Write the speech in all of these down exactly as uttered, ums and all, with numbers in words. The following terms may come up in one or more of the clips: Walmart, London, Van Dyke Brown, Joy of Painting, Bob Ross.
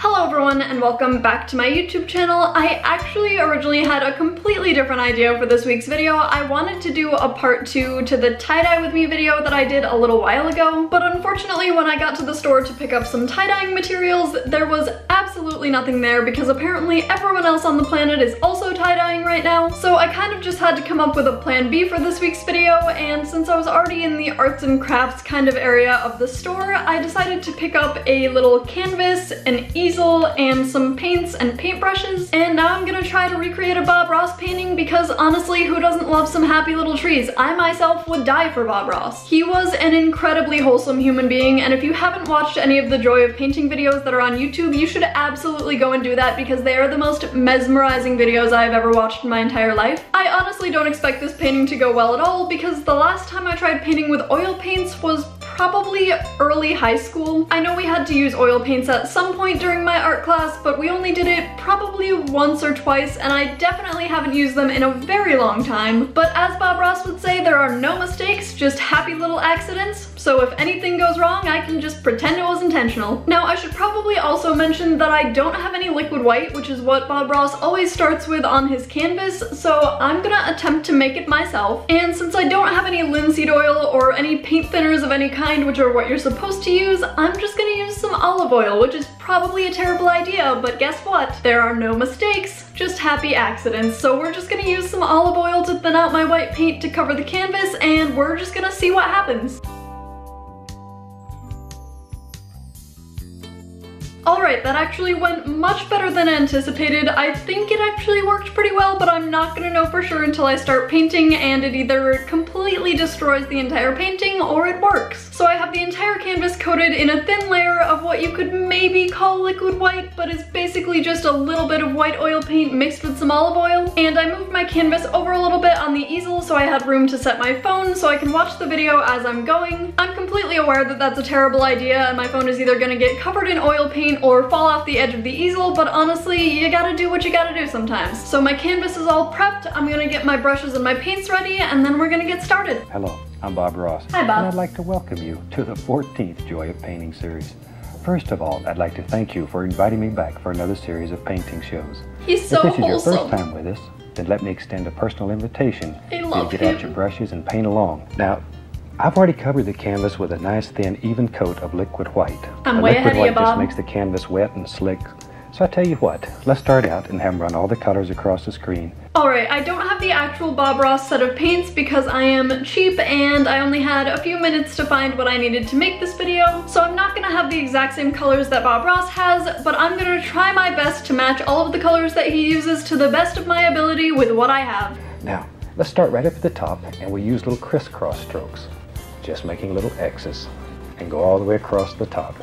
Hello everyone and welcome back to my YouTube channel. I actually originally had a completely different idea for this week's video. I wanted to do a part two to the tie-dye with me video that I did a little while ago, but unfortunately when I got to the store to pick up some tie-dyeing materials, there was absolutely nothing there because apparently everyone else on the planet is also tie-dyeing right now. So I kind of just had to come up with a plan B for this week's video, and since I was already in the arts and crafts kind of area of the store, I decided to pick up a little canvas, an easel, and some paints and paintbrushes, and now I'm gonna try to recreate a Bob Ross painting because honestly, who doesn't love some happy little trees? I myself would die for Bob Ross. He was an incredibly wholesome human being, and if you haven't watched any of the Joy of Painting videos that are on YouTube, you should absolutely go and do that because they are the most mesmerizing videos I've ever watched in my entire life. I honestly don't expect this painting to go well at all because the last time I tried painting with oil paints was probably early high school. I know we had to use oil paints at some point during my art class, but we only did it probably once or twice, and I definitely haven't used them in a very long time. But as Bob Ross would say, there are no mistakes, just happy little accidents, so if anything goes wrong, I can just pretend it was intentional. Now, I should probably also mention that I don't have any liquid white, which is what Bob Ross always starts with on his canvas, so I'm gonna attempt to make it myself. And since I don't have any linseed oil or any paint thinners of any kind, which are what you're supposed to use, I'm just gonna use some olive oil, which is probably a terrible idea, but guess what? There are no mistakes, just happy accidents. So we're just gonna use some olive oil to thin out my white paint to cover the canvas, and we're just gonna see what happens. Alright, that actually went much better than anticipated. I think it actually worked pretty well, but I'm not gonna know for sure until I start painting, and it either completely destroys the entire painting or it works. So I have the entire canvas coated in a thin layer of what you could maybe call liquid white, but it's basically just a little bit of white oil paint mixed with some olive oil. And I moved my canvas over a little bit on the easel so I had room to set my phone so I can watch the video as I'm going. I'm completely aware that that's a terrible idea and my phone is either gonna get covered in oil paint or fall off the edge of the easel, but honestly, you gotta do what you gotta do sometimes. So my canvas is all prepped, I'm gonna get my brushes and my paints ready, and then we're gonna get started. Hello, I'm Bob Ross. Hi, Bob. And I'd like to welcome you to the fourteenth Joy of Painting series. First of all, I'd like to thank you for inviting me back for another series of painting shows. He's so wholesome. If this is your first time with us, then let me extend a personal invitation to get out your brushes and paint along. Now, I've already covered the canvas with a nice thin even coat of liquid white. I'm way ahead of you, Bob. Liquid white just makes the canvas wet and slick. So I tell you what, let's start out and have them run all the colors across the screen. Alright, I don't have the actual Bob Ross set of paints because I am cheap and I only had a few minutes to find what I needed to make this video, so I'm not gonna have the exact same colors that Bob Ross has, but I'm gonna try my best to match all of the colors that he uses to the best of my ability with what I have. Now, let's start right up at the top, and we use little crisscross strokes. Just making little X's and go all the way across the top.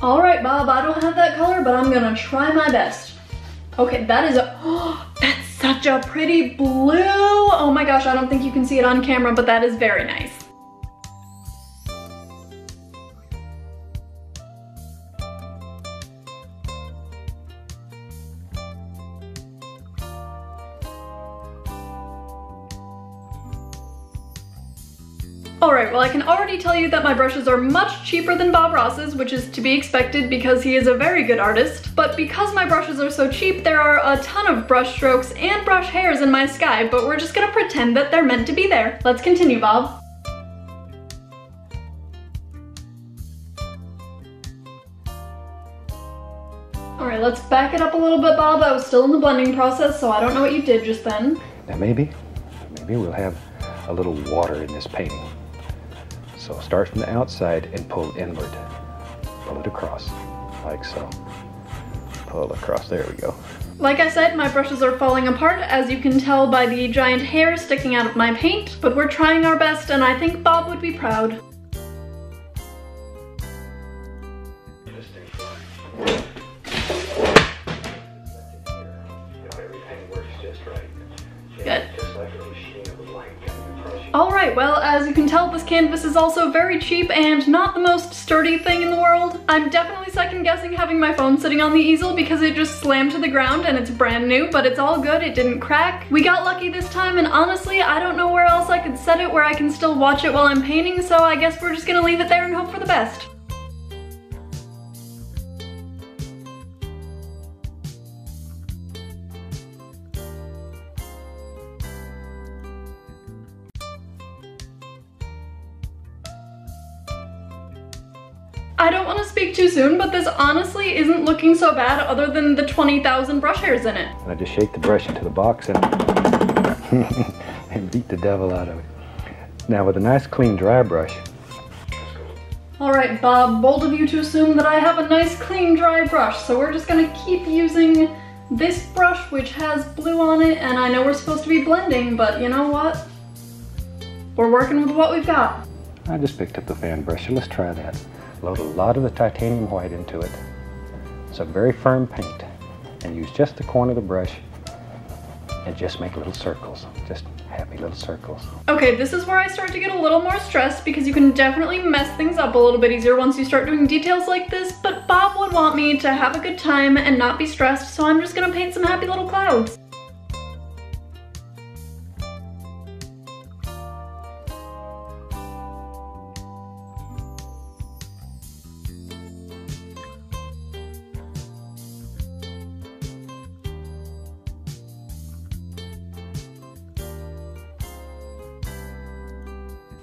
All right, Bob, I don't have that color, but I'm gonna try my best. Okay, that is a, oh, that's such a pretty blue. Oh my gosh, I don't think you can see it on camera, but that is very nice. Alright, well I can already tell you that my brushes are much cheaper than Bob Ross's, which is to be expected because he is a very good artist. But because my brushes are so cheap, there are a ton of brush strokes and brush hairs in my sky, but we're just gonna pretend that they're meant to be there. Let's continue, Bob. Alright, let's back it up a little bit, Bob. I was still in the blending process, so I don't know what you did just then. Now maybe, maybe we'll have a little water in this painting. So start from the outside and pull inward. Pull it across, like so. Pull across, there we go. Like I said, my brushes are falling apart, as you can tell by the giant hair sticking out of my paint, but we're trying our best and I think Bob would be proud. Alright, well, as you can tell, this canvas is also very cheap and not the most sturdy thing in the world. I'm definitely second-guessing having my phone sitting on the easel because it just slammed to the ground and it's brand new, but it's all good, it didn't crack. We got lucky this time, and honestly, I don't know where else I could set it where I can still watch it while I'm painting, so I guess we're just gonna leave it there and hope for the best. I don't want to speak too soon, but this honestly isn't looking so bad other than the twenty thousand brush hairs in it. And I just shake the brush into the box and, and beat the devil out of it. Now with a nice clean dry brush. All right, Bob, bold of you to assume that I have a nice clean dry brush, so we're just gonna keep using this brush which has blue on it, and I know we're supposed to be blending, but you know what? We're working with what we've got. I just picked up the fan brush, so let's try that. Load a lot of the titanium white into it. It's a very firm paint. And use just the corner of the brush and just make little circles. Just happy little circles. Okay, this is where I start to get a little more stressed because you can definitely mess things up a little bit easier once you start doing details like this, but Bob would want me to have a good time and not be stressed, so I'm just gonna paint some happy little clouds.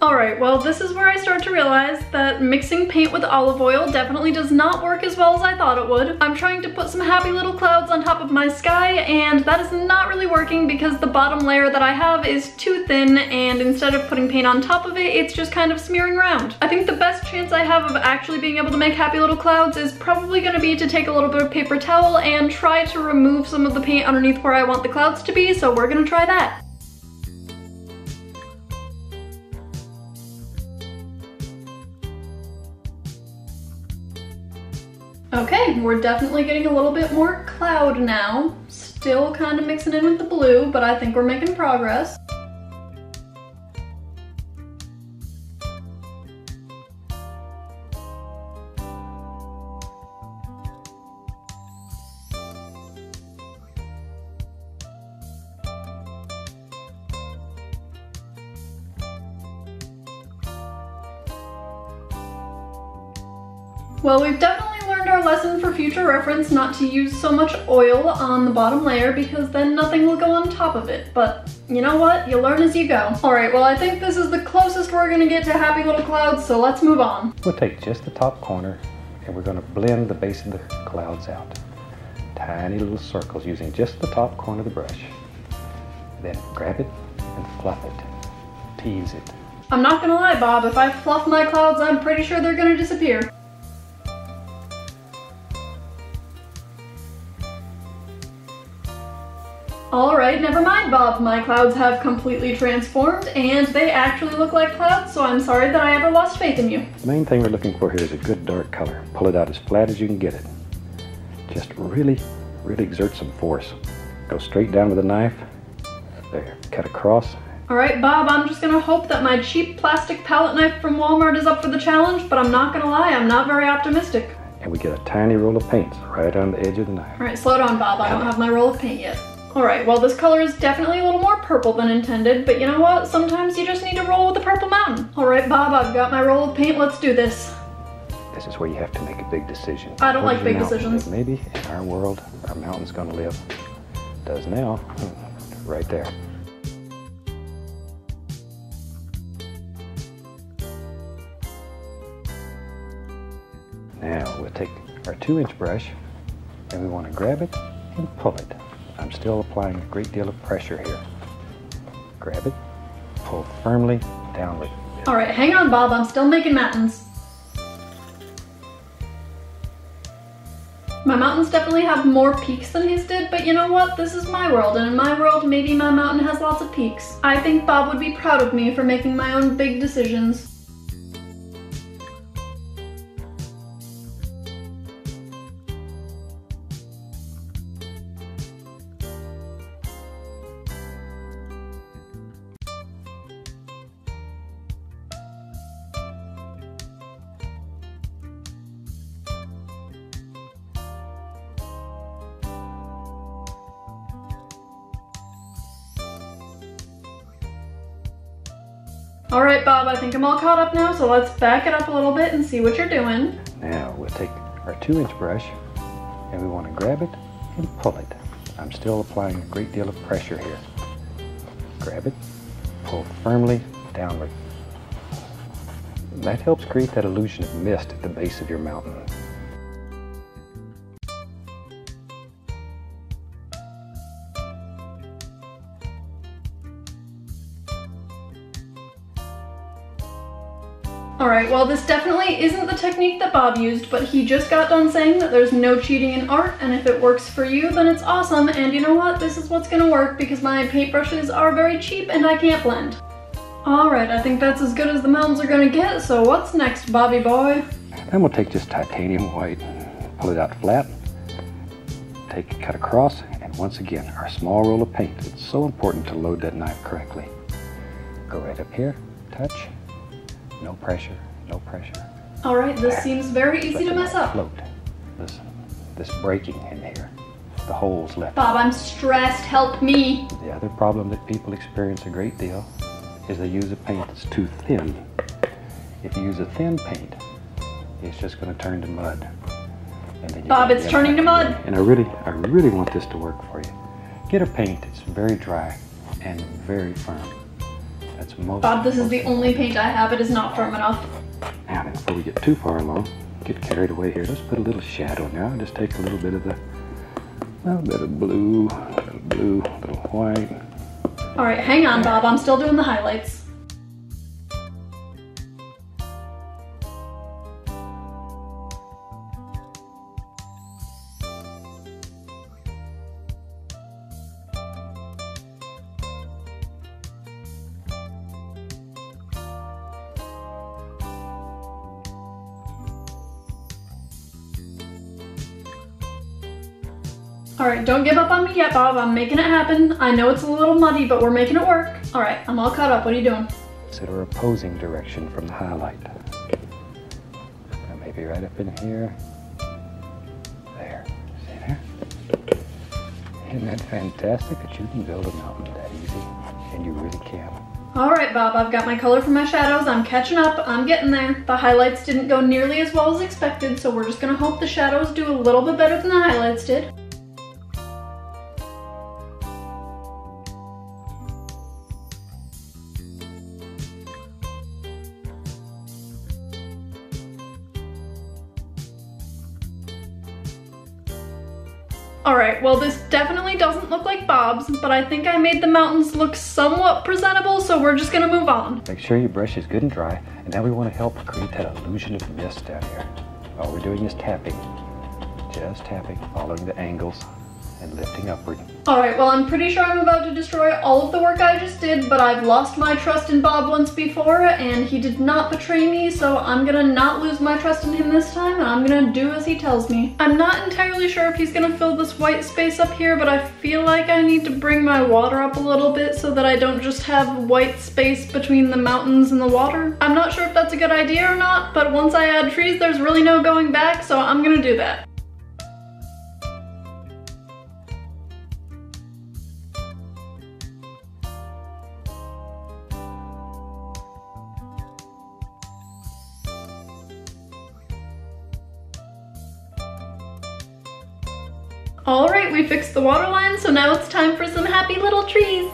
Alright, well this is where I start to realize that mixing paint with olive oil definitely does not work as well as I thought it would. I'm trying to put some happy little clouds on top of my sky, and that is not really working because the bottom layer that I have is too thin, and instead of putting paint on top of it, it's just kind of smearing around. I think the best chance I have of actually being able to make happy little clouds is probably going to be to take a little bit of paper towel and try to remove some of the paint underneath where I want the clouds to be, so we're going to try that. Okay, we're definitely getting a little bit more cloud now. Still kind of mixing in with the blue, but I think we're making progress. Well, we've definitely learned our lesson for future reference not to use so much oil on the bottom layer because then nothing will go on top of it, but you know what? You learn as you go. Alright, well I think this is the closest we're gonna get to happy little clouds, so let's move on. We'll take just the top corner and we're gonna blend the base of the clouds out. Tiny little circles using just the top corner of the brush. Then grab it and fluff it. Tease it. I'm not gonna lie, Bob, if I fluff my clouds, I'm pretty sure they're gonna disappear. Alright, never mind, Bob. My clouds have completely transformed and they actually look like clouds, so I'm sorry that I ever lost faith in you. The main thing we're looking for here is a good dark color. Pull it out as flat as you can get it. Just really, really exert some force. Go straight down with a knife. There, cut across. Alright, Bob, I'm just gonna hope that my cheap plastic palette knife from Walmart is up for the challenge, but I'm not gonna lie, I'm not very optimistic. And we get a tiny roll of paint right on the edge of the knife. Alright, slow down, Bob. I don't have my roll of paint yet. Alright, well this color is definitely a little more purple than intended, but you know what? Sometimes you just need to roll with the purple mountain. Alright, Bob, I've got my roll of paint, let's do this. This is where you have to make a big decision. I don't like big decisions. Maybe in our world, our mountain's gonna live. Does now. Right there. Now, we'll take our two inch brush, and we wanna grab it and pull it. I'm still applying a great deal of pressure here. Grab it, pull firmly downward. All right, hang on, Bob. I'm still making mountains. My mountains definitely have more peaks than his did, but you know what? This is my world, and in my world, maybe my mountain has lots of peaks. I think Bob would be proud of me for making my own big decisions. Alright, Bob, I think I'm all caught up now, so let's back it up a little bit and see what you're doing. Now, we'll take our two inch brush, and we want to grab it and pull it. I'm still applying a great deal of pressure here. Grab it, pull firmly downward. That helps create that illusion of mist at the base of your mountain. Alright, well this definitely isn't the technique that Bob used, but he just got done saying that there's no cheating in art, and if it works for you, then it's awesome, and you know what? This is what's gonna work because my paintbrushes are very cheap and I can't blend. Alright, I think that's as good as the mountains are gonna get, so what's next, Bobby boy? Then we'll take this titanium white, pull it out flat, take it cut across, and once again, our small roll of paint. It's so important to load that knife correctly. Go right up here, touch, no pressure, no pressure. Alright, this there. Seems very easy to mess up. Float. Listen, this breaking in here. The holes left. Bob, I'm stressed, help me! The other problem that people experience a great deal is they use a paint that's too thin. If you use a thin paint, it's just going to turn to mud. And then Bob, it's turning to mud! And I really, I really want this to work for you. Get a paint that's very dry and very firm. That's most... Bob, this most is the important. Only paint I have. It is not firm enough. Now, before we get too far along, get carried away here. Let's put a little shadow now. Just take a little bit of the... a little bit of blue, a little blue, a little white. All right, hang on, Bob. I'm still doing the highlights. Alright, don't give up on me yet, Bob. I'm making it happen. I know it's a little muddy, but we're making it work. Alright, I'm all caught up. What are you doing? Consider opposing direction from the highlight. Now maybe right up in here. There. See there? Isn't that fantastic that you can build a mountain that easy? And you really can. Alright, Bob. I've got my color for my shadows. I'm catching up. I'm getting there. The highlights didn't go nearly as well as expected, so we're just going to hope the shadows do a little bit better than the highlights did. Alright, well this definitely doesn't look like Bob's, but I think I made the mountains look somewhat presentable, so we're just gonna move on. Make sure your brush is good and dry, and now we want to help create that illusion of mist down here. All we're doing is tapping. Just tapping, following the angles, and lifting upward. Alright, well I'm pretty sure I'm about to destroy all of the work I just did, but I've lost my trust in Bob once before, and he did not betray me, so I'm gonna not lose my trust in him this time, and I'm gonna do as he tells me. I'm not entirely sure if he's gonna fill this white space up here, but I feel like I need to bring my water up a little bit so that I don't just have white space between the mountains and the water. I'm not sure if that's a good idea or not, but once I add trees, there's really no going back, so I'm gonna do that. Alright, we fixed the water line, so now it's time for some happy little trees!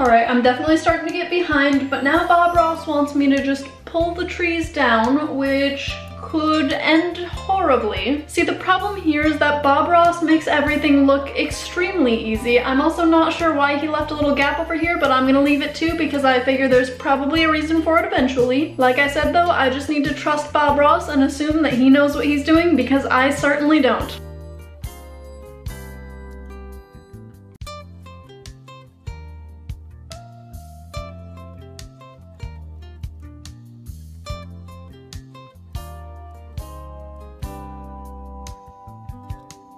Alright, I'm definitely starting to get behind, but now Bob Ross wants me to just pull the trees down, which could end horribly. See, the problem here is that Bob Ross makes everything look extremely easy. I'm also not sure why he left a little gap over here, but I'm gonna leave it too because I figure there's probably a reason for it eventually. Like I said though, I just need to trust Bob Ross and assume that he knows what he's doing because I certainly don't.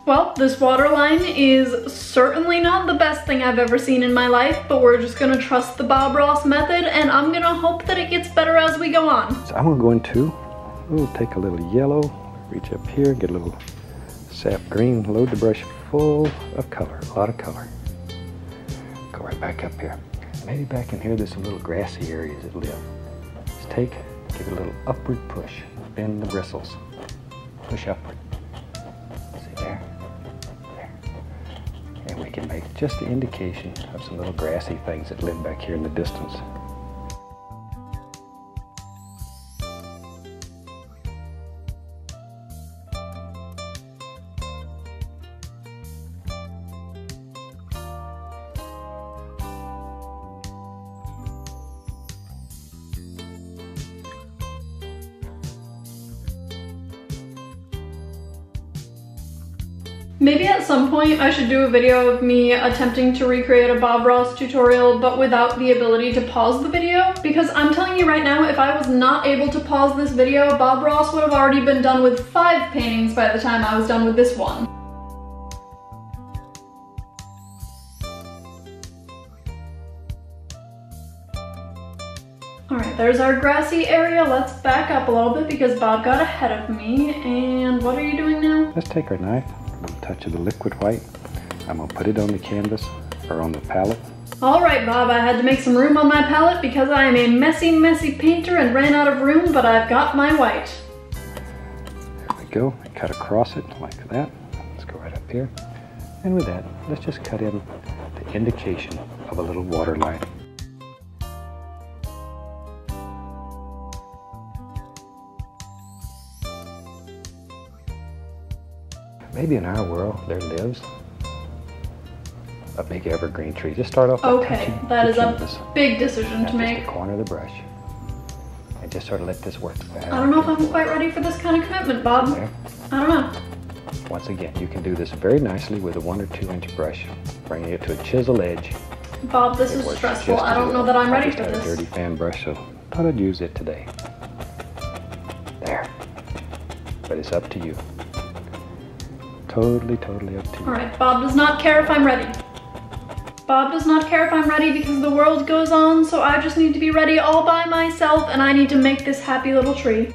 Well, this water line is certainly not the best thing I've ever seen in my life, but we're just gonna trust the Bob Ross method, and I'm gonna hope that it gets better as we go on. So I'm gonna go into, we'll take a little yellow, reach up here, get a little sap green, load the brush full of color, a lot of color. Go right back up here. Maybe back in here there's some little grassy areas that live. Just take, give it a little upward push, bend the bristles, push upward. See there? There. And we can make just the indication of some little grassy things that live back here in the distance. Maybe at some point I should do a video of me attempting to recreate a Bob Ross tutorial but without the ability to pause the video, because I'm telling you right now, if I was not able to pause this video, Bob Ross would have already been done with five paintings by the time I was done with this one. Alright, there's our grassy area. Let's back up a little bit because Bob got ahead of me. And what are you doing now? Let's take our knife. Touch of the liquid white. I'm gonna put it on the canvas or on the palette. All right, Bob, I had to make some room on my palette because I am a messy, messy painter and ran out of room, but I've got my white. There we go, I cut across it like that. Let's go right up here. And with that, let's just cut in the indication of a little water line. Maybe in our world there lives a big evergreen tree. Just start off by okay, touching that the is canvas. A big decision to make. Just the corner of the brush. And just sort of let this work. I don't know if I'm quite ready for this kind of commitment, Bob. There. I don't know. Once again, you can do this very nicely with a one or two inch brush, bringing it to a chisel edge. Bob, this it is stressful. I don't know that I'm ready for this. I just had a dirty fan brush, so thought I'd use it today. There. But it's up to you. Totally, totally up to you. All right, Bob does not care if I'm ready. Bob does not care if I'm ready because the world goes on, so I just need to be ready all by myself, and I need to make this happy little tree.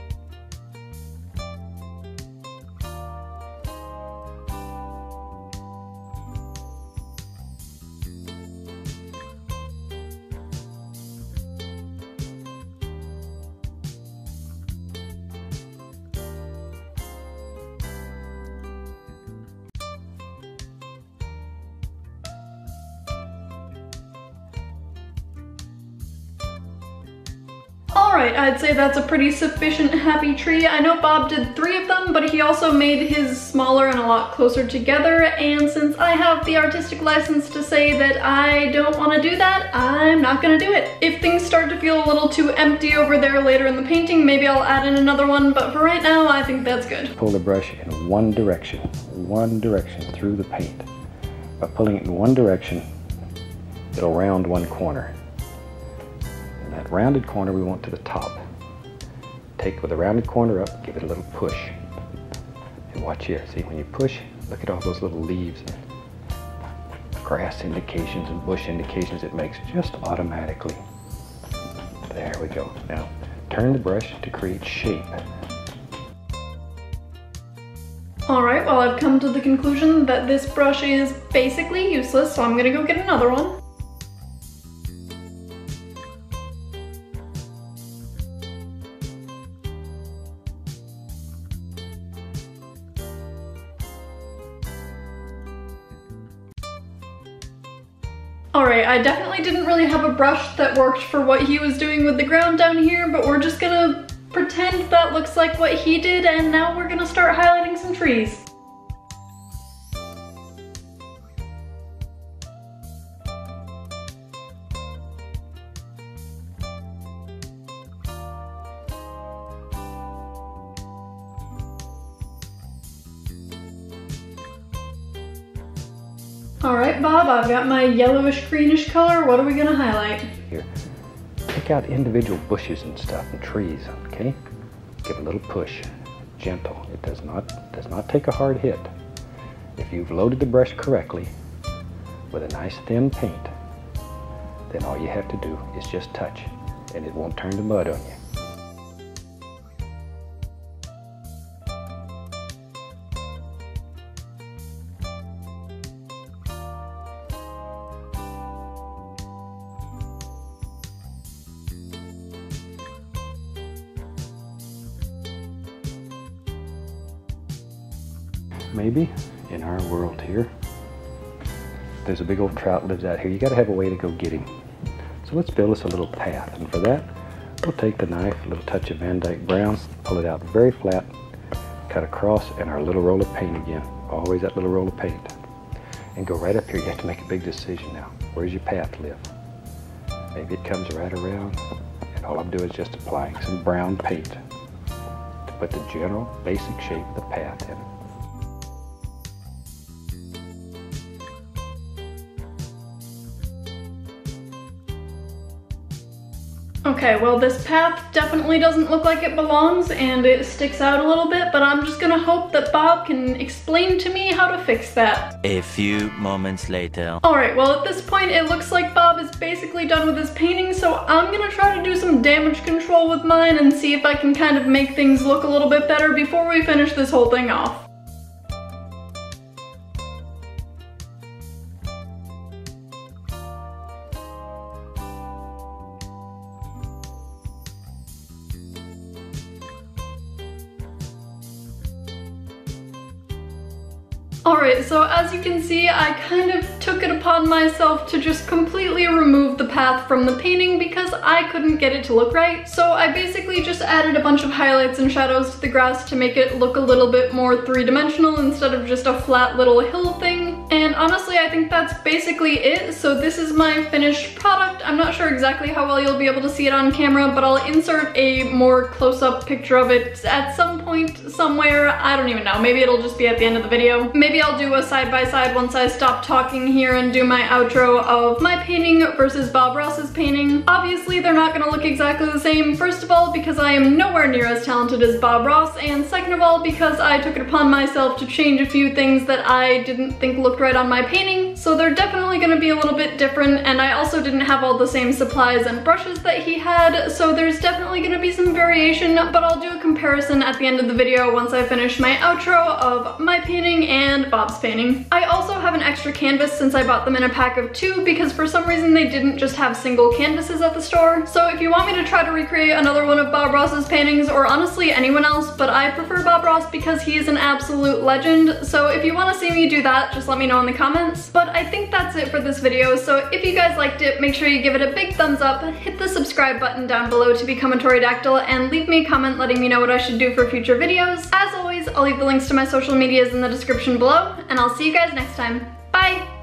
Alright, I'd say that's a pretty sufficient happy tree. I know Bob did three of them, but he also made his smaller and a lot closer together, and since I have the artistic license to say that I don't want to do that, I'm not gonna do it. If things start to feel a little too empty over there later in the painting, maybe I'll add in another one, but for right now, I think that's good. Pull the brush in one direction, one direction through the paint. By pulling it in one direction, it'll round one corner. That rounded corner we want to the top. Take with the rounded corner up, give it a little push. And watch here, see when you push, look at all those little leaves, grass indications and bush indications it makes just automatically. There we go. Now turn the brush to create shape. Alright, well I've come to the conclusion that this brush is basically useless, so I'm gonna go get another one. Alright, I definitely didn't really have a brush that worked for what he was doing with the ground down here, but we're just gonna pretend that looks like what he did, and now we're gonna start highlighting some trees. Alright, Bob, I've got my yellowish-greenish color. What are we gonna highlight? Here, pick out individual bushes and stuff and trees, okay? Give a little push, gentle. It does not, does not take a hard hit. If you've loaded the brush correctly with a nice thin paint, then all you have to do is just touch and it won't turn to mud on you. maybe, in our world here. There's a big old trout lives out here. You gotta have a way to go get him. So let's build us a little path, and for that, we'll take the knife, a little touch of Van Dyke Brown, pull it out very flat, cut across, and our little roll of paint again. Always that little roll of paint. And go right up here. You have to make a big decision now. Where's your path live? Maybe it comes right around, and all I'm doing is just applying some brown paint to put the general basic shape of the path in it. Okay, well this path definitely doesn't look like it belongs and it sticks out a little bit, but I'm just gonna hope that Bob can explain to me how to fix that. A few moments later. Alright, well at this point it looks like Bob is basically done with his painting, so I'm gonna try to do some damage control with mine and see if I can kind of make things look a little bit better before we finish this whole thing off. Alright, so as you can see, I kind of took it upon myself to just completely remove the path from the painting because I couldn't get it to look right. So I basically just added a bunch of highlights and shadows to the grass to make it look a little bit more three-dimensional instead of just a flat little hill thing. And honestly, I think that's basically it. So this is my finished product. I'm not sure exactly how well you'll be able to see it on camera, but I'll insert a more close-up picture of it at some point, somewhere. I don't even know. Maybe it'll just be at the end of the video. Maybe I'll do a side-by-side once I stop talking here and do my outro of my painting versus Bob Ross's painting. Obviously, they're not gonna look exactly the same, first of all, because I am nowhere near as talented as Bob Ross, and second of all, because I took it upon myself to change a few things that I didn't think looked right on my painting, so they're definitely gonna be a little bit different, and I also didn't have all the same supplies and brushes that he had, so there's definitely gonna be some variation, but I'll do a comparison at the end of the video once I finish my outro of my painting and Bob's painting. I also have an extra canvas since I bought them in a pack of two because for some reason they didn't just have single canvases at the store. So if you want me to try to recreate another one of Bob Ross's paintings, or honestly anyone else, but I prefer Bob Ross because he is an absolute legend. So if you want to see me do that, just let me know in the comments. But I think that's it for this video. So if you guys liked it, make sure you give it a big thumbs up, hit the subscribe button down below to become a pterodactyl, and leave me a comment letting me know what I should do for future videos. As always, I'll leave the links to my social medias in the description below. And I'll see you guys next time. Bye!